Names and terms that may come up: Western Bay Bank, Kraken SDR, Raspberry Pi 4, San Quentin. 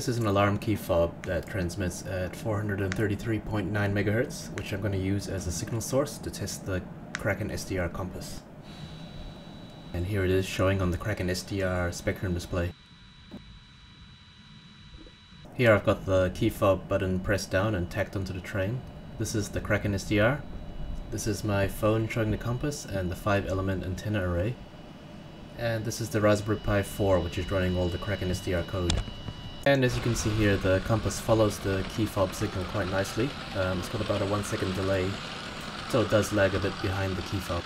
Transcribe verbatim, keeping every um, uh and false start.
This is an alarm key fob that transmits at four thirty-three point nine megahertz, which I'm going to use as a signal source to test the Kraken S D R compass. And here it is showing on the Kraken S D R spectrum display. Here I've got the key fob button pressed down and tacked onto the train. This is the Kraken S D R. This is my phone showing the compass and the five element antenna array. And this is the Raspberry Pi four, which is running all the Kraken S D R code. And as you can see here, the compass follows the key fob signal quite nicely. Um, it's got about a one second delay, so it does lag a bit behind the key fob.